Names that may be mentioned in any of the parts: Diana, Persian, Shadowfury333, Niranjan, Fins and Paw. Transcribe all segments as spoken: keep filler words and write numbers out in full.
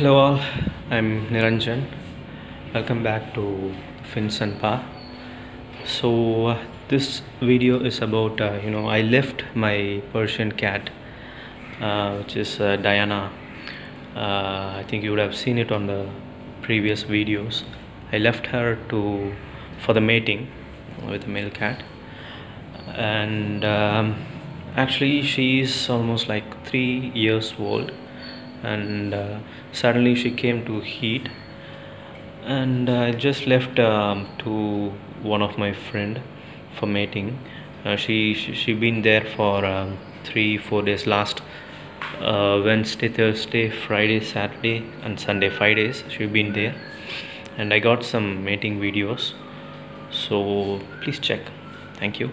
Hello all, I'm Niranjan. Welcome back to Fins and Paw. So uh, this video is about uh, you know I left my Persian cat, uh, which is uh, Diana. Uh, I think you would have seen it on the previous videos. I left her to for the mating with a male cat, and um, actually she is almost like three years old. And uh, suddenly she came to heat, and I uh, just left um, to one of my friend for mating. Uh, she, she she been there for um, three four days last uh, Wednesday, Thursday, Friday, Saturday, and Sunday. Five days she been there, and I got some mating videos. So please check. Thank you.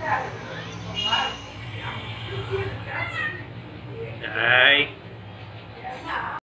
Yeah.